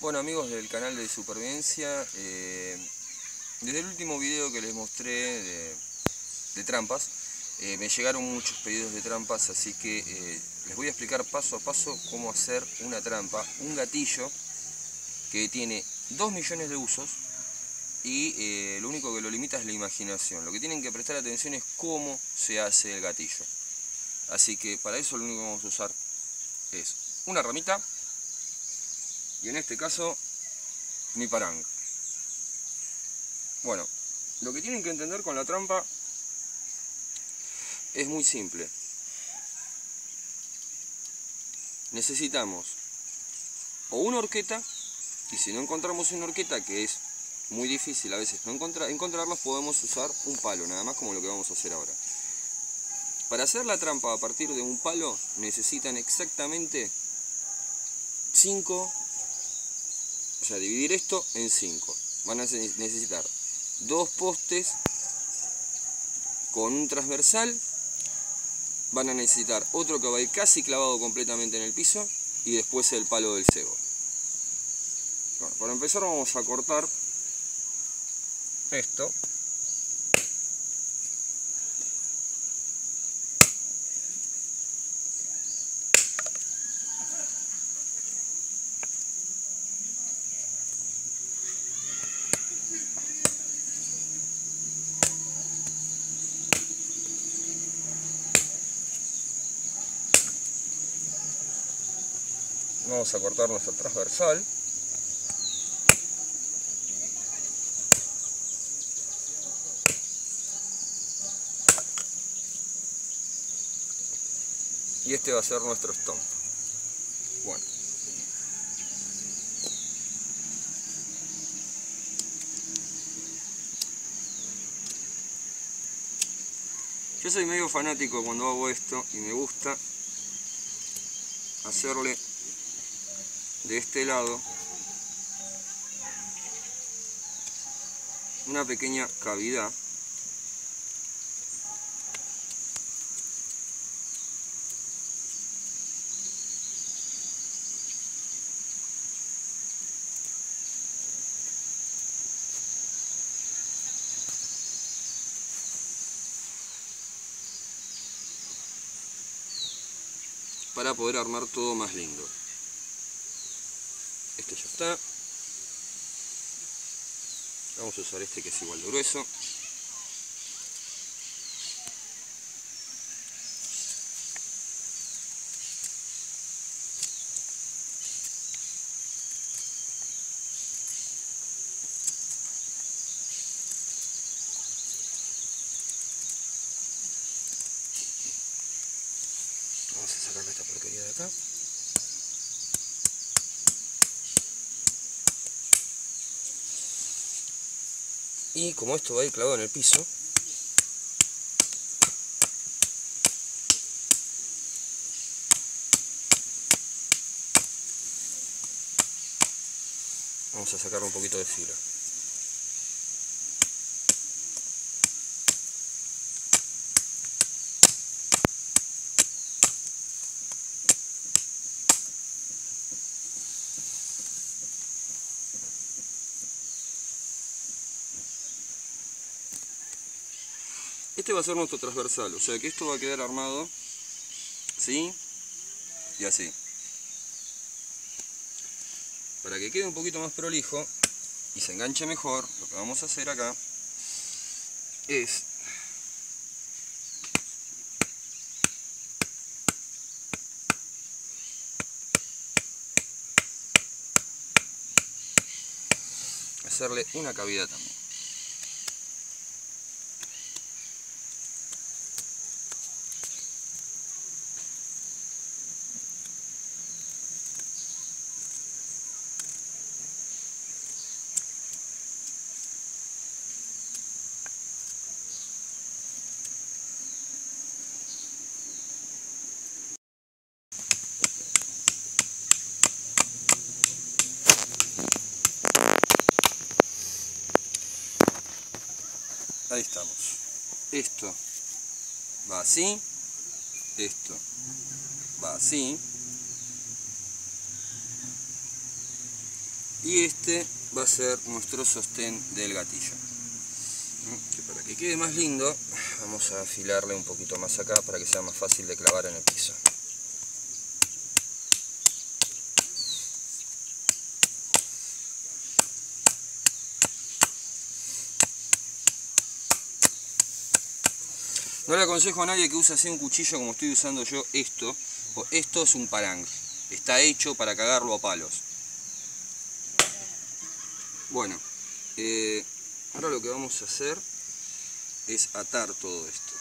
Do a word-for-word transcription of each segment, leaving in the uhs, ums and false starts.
Bueno, amigos del canal de supervivencia, eh, desde el último video que les mostré de, de trampas, eh, me llegaron muchos pedidos de trampas, así que eh, les voy a explicar paso a paso cómo hacer una trampa, un gatillo que tiene dos millones de usos y eh, lo único que lo limita es la imaginación. Lo que tienen que prestar atención es cómo se hace el gatillo. Así que para eso lo único que vamos a usar es una ramita, y en este caso, mi parang. Bueno, lo que tienen que entender con la trampa es muy simple. Necesitamos o una horqueta, y si no encontramos una horqueta, que es muy difícil a veces no encontrar, encontrarlos, podemos usar un palo, nada más, como lo que vamos a hacer ahora. Para hacer la trampa a partir de un palo, necesitan exactamente cinco... O sea, dividir esto en cinco. Van a necesitar dos postes con un transversal. Van a necesitar otro que va a ir casi clavado completamente en el piso. Y después el palo del cebo. Bueno, para empezar vamos a cortar esto. Vamos a cortar nuestro transversal. Y este va a ser nuestro stomp. Bueno. Yo soy medio fanático cuando hago esto y me gusta hacerle de este lado una pequeña cavidad para poder armar todo más lindo. Este ya está. Vamos a usar este que es igual de grueso. Vamos a sacarle esta porquería de acá. Y como esto va a ir clavado en el piso, vamos a sacarle un poquito de fila. Este va a ser nuestro transversal, o sea que esto va a quedar armado así y así. Para que quede un poquito más prolijo y se enganche mejor, lo que vamos a hacer acá es hacerle una cavidad también. Ahí estamos. Esto va así, esto va así, y este va a ser nuestro sostén del gatillo. Que para que quede más lindo vamos a afilarle un poquito más acá para que sea más fácil de clavar en el piso. No le aconsejo a nadie que use así un cuchillo como estoy usando yo esto, o esto es un parang, está hecho para cagarlo a palos. Bueno, eh, ahora lo que vamos a hacer es atar todo esto.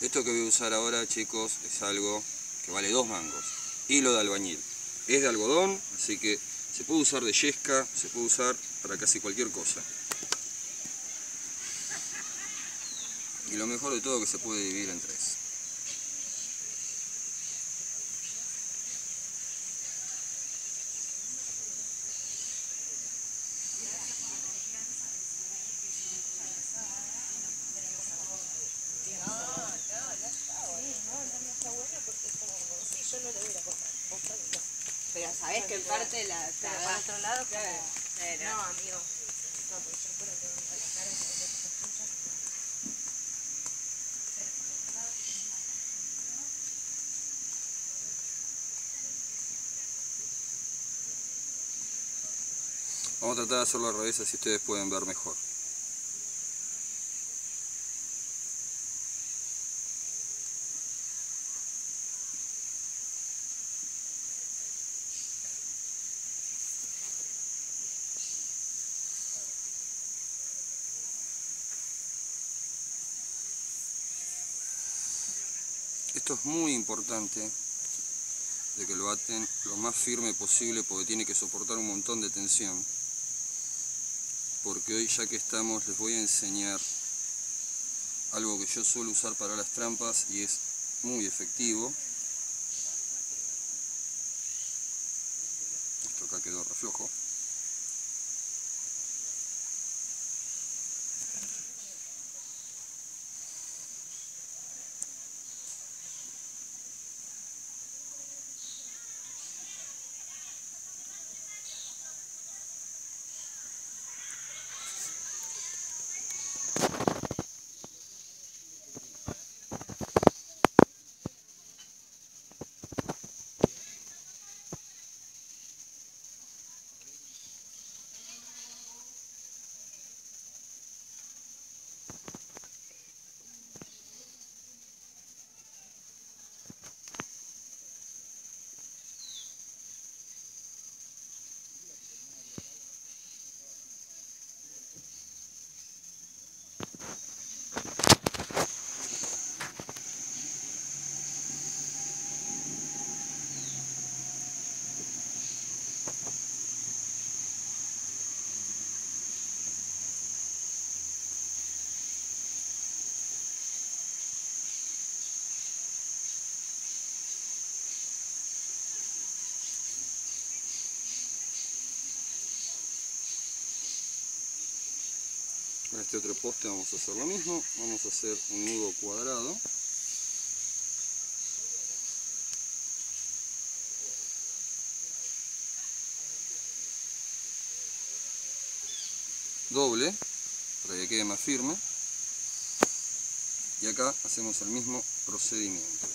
Esto que voy a usar ahora, chicos, es algo que vale dos mangos, hilo de albañil, es de algodón, así que se puede usar de yesca, se puede usar para casi cualquier cosa. Y lo mejor de todo que se puede dividir en tres. Sabes que en parte de la, de la, de la otro lado, claro. Pero... No, amigo. No, porque yo creo que me voy a sacar eso. Vamos a tratar de hacerlo al revés, así ustedes pueden ver mejor. Esto es muy importante de que lo aten lo más firme posible porque tiene que soportar un montón de tensión, porque hoy ya que estamos les voy a enseñar algo que yo suelo usar para las trampas y es muy efectivo. Esto acá quedó reflojo. Con este otro poste vamos a hacer lo mismo, vamos a hacer un nudo cuadrado. Doble, para que quede más firme. Y acá hacemos el mismo procedimiento.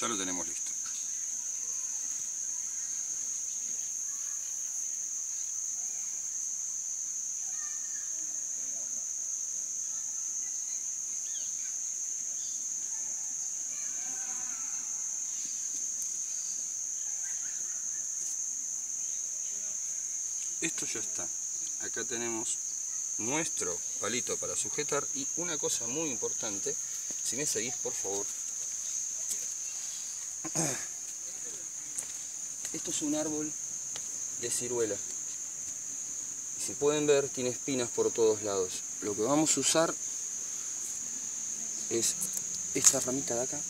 Ya lo tenemos listo. esto ya está. Acá tenemos nuestro palito para sujetar, y una cosa muy importante, si me seguís por favor, esto es un árbol de ciruela, y si pueden ver tiene espinas por todos lados. Lo que vamos a usar es esta ramita de acá,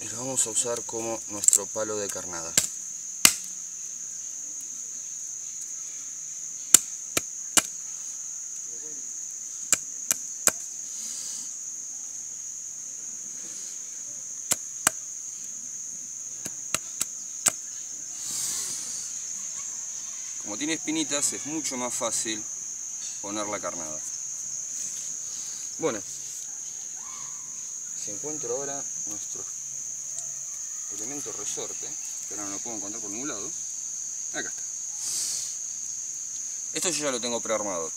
y lo vamos a usar como nuestro palo de carnada. Como tiene espinitas es mucho más fácil poner la carnada. Bueno, si encuentro ahora nuestro elemento resorte, pero no lo puedo encontrar por ningún lado, acá está. Esto yo ya lo tengo prearmado.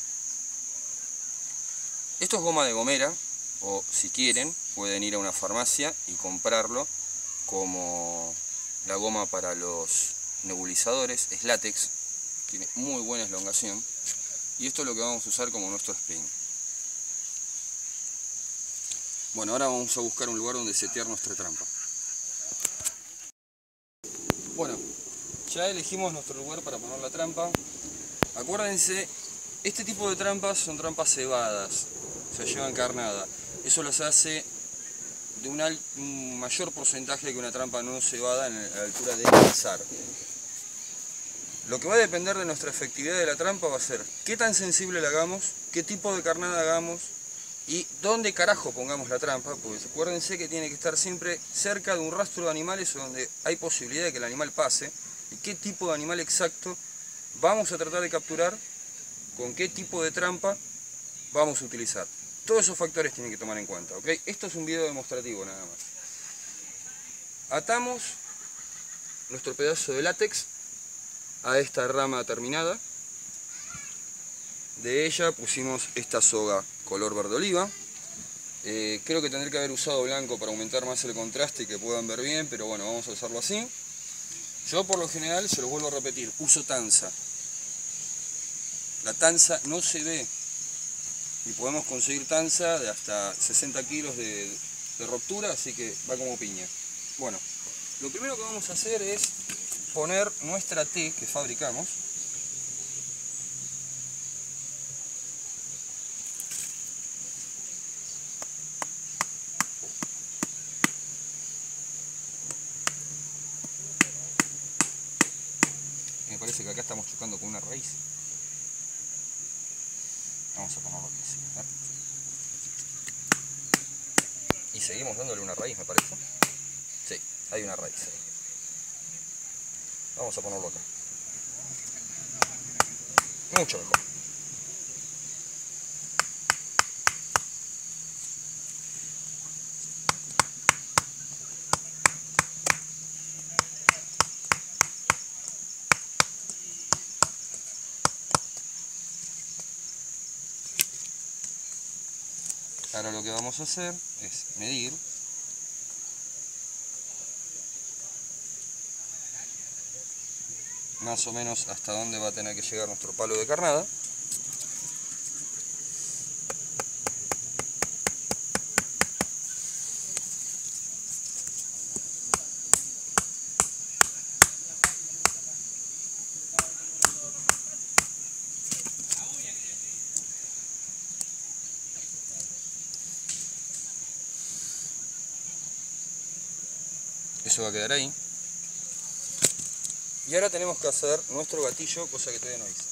Esto es goma de gomera, o si quieren pueden ir a una farmacia y comprarlo como la goma para los nebulizadores. Es látex, tiene muy buena elongación, y esto es lo que vamos a usar como nuestro spring. Bueno, ahora vamos a buscar un lugar donde setear nuestra trampa. Bueno, ya elegimos nuestro lugar para poner la trampa. Acuérdense, este tipo de trampas son trampas cebadas, o sea, llevan carnada. Eso las hace de un, al, un mayor porcentaje que una trampa no cebada en la altura de lanzar. Lo que va a depender de nuestra efectividad de la trampa va a ser qué tan sensible la hagamos, qué tipo de carnada hagamos y dónde carajo pongamos la trampa, porque acuérdense que tiene que estar siempre cerca de un rastro de animales donde hay posibilidad de que el animal pase, y qué tipo de animal exacto vamos a tratar de capturar, con qué tipo de trampa vamos a utilizar. Todos esos factores tienen que tomar en cuenta, ¿ok? Esto es un video demostrativo nada más. Atamos nuestro pedazo de látex a esta rama terminada. De ella pusimos esta soga color verde oliva. Eh, creo que tendré que haber usado blanco para aumentar más el contraste y que puedan ver bien, pero bueno, vamos a usarlo así. Yo por lo general, se los vuelvo a repetir, uso tanza. La tanza no se ve, y podemos conseguir tanza de hasta sesenta kilos de, de ruptura, así que va como piña. Bueno, lo primero que vamos a hacer es poner nuestra T que fabricamos. Me parece que acá estamos chocando con una raíz. Vamos a ponerlo aquí, ¿sí? Y seguimos dándole una raíz, me parece. Sí, hay una raíz ahí. Vamos a ponerlo acá. Mucho mejor. Ahora lo que vamos a hacer es medir. Más o menos hasta dónde va a tener que llegar nuestro palo de carnada. Eso va a quedar ahí. Y ahora tenemos que hacer nuestro gatillo, cosa que todavía no hice.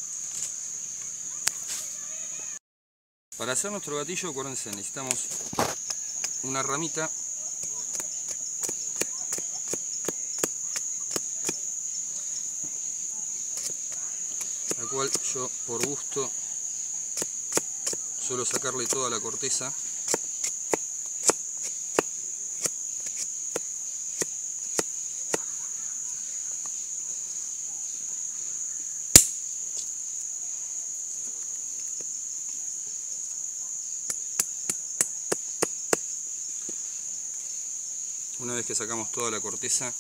Para hacer nuestro gatillo, acuérdense, necesitamos una ramita. La cual yo, por gusto, suelo sacarle toda la corteza. Una vez que sacamos toda la corteza,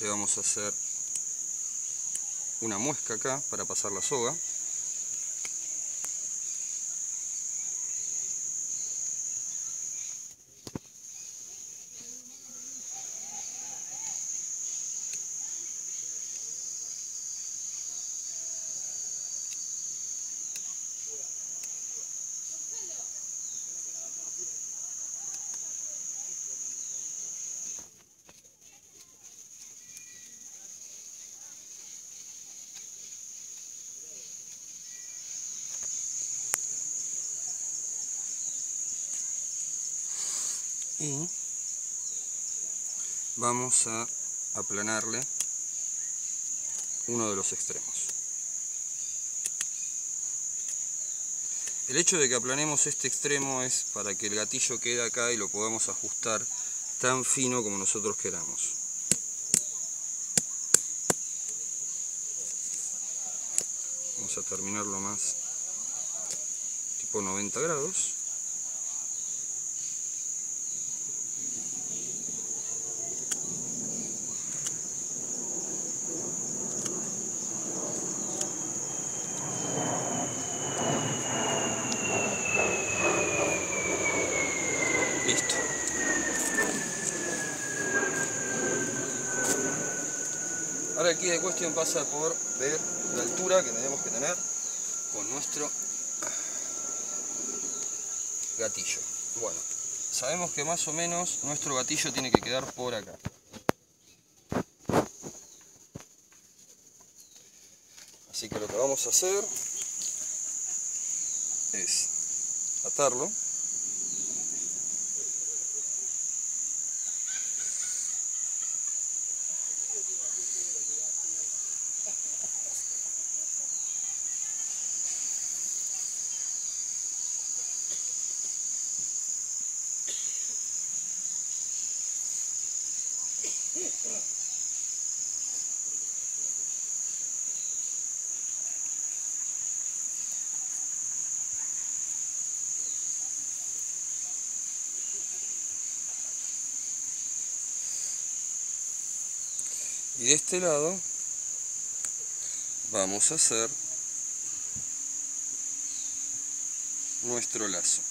le vamos a hacer una muesca acá para pasar la soga. Y vamos a aplanarle uno de los extremos. El hecho de que aplanemos este extremo es para que el gatillo quede acá y lo podamos ajustar tan fino como nosotros queramos. Vamos a terminarlo más tipo noventa grados. Ahora aquí de cuestión pasa por ver la altura que tenemos que tener con nuestro gatillo. Bueno, sabemos que más o menos nuestro gatillo tiene que quedar por acá. Así que lo que vamos a hacer es atarlo. Y de este lado vamos a hacer nuestro lazo.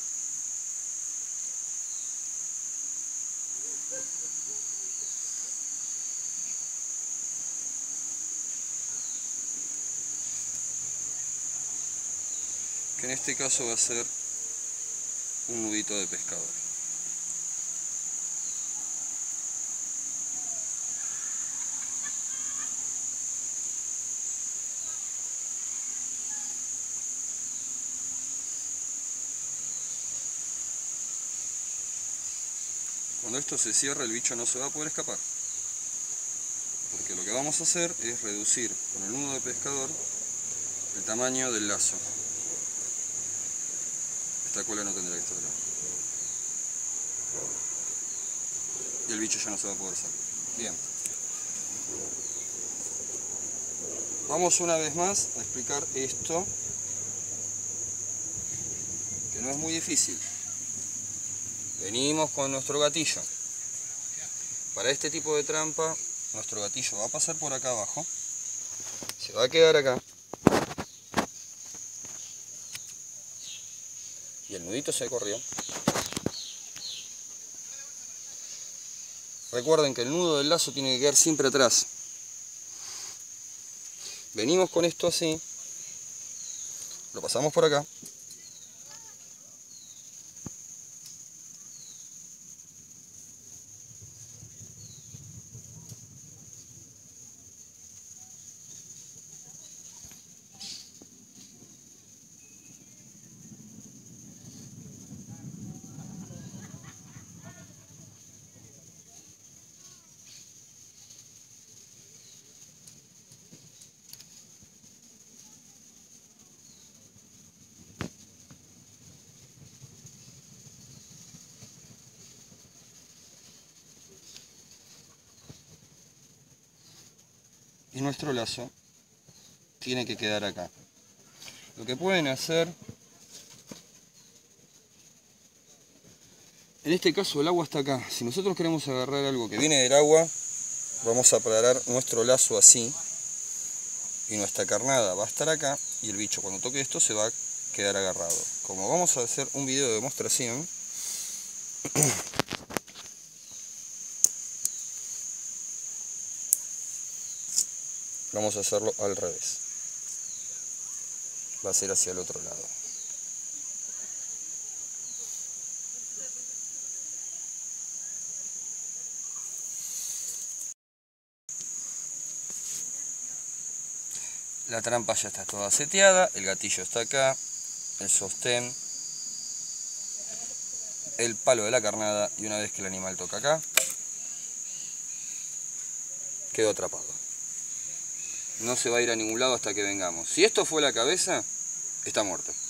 Que en este caso va a ser un nudito de pescador. Cuando esto se cierra, el bicho no se va a poder escapar, porque lo que vamos a hacer es reducir con el nudo de pescador el tamaño del lazo. Esta cola no tendrá que estar acá. Y el bicho ya no se va a poder salir. Bien. Vamos una vez más a explicar esto, que no es muy difícil. Venimos con nuestro gatillo. Para este tipo de trampa, nuestro gatillo va a pasar por acá abajo, se va a quedar acá, y el nudito se corrió. Recuerden que el nudo del lazo tiene que quedar siempre atrás. Venimos con esto así, lo pasamos por acá, y nuestro lazo tiene que quedar acá. Lo que pueden hacer En este caso el agua está acá. Si nosotros queremos agarrar algo que viene del agua, vamos a parar nuestro lazo así. Y nuestra carnada va a estar acá y el bicho cuando toque esto se va a quedar agarrado. Como vamos a hacer un video de demostración, vamos a hacerlo al revés. Va a ser hacia el otro lado. La trampa ya está toda seteada, el gatillo está acá, el sostén, el palo de la carnada, y una vez que el animal toca acá, quedó atrapado. No se va a ir a ningún lado hasta que vengamos. Si esto fue la cabeza, está muerto.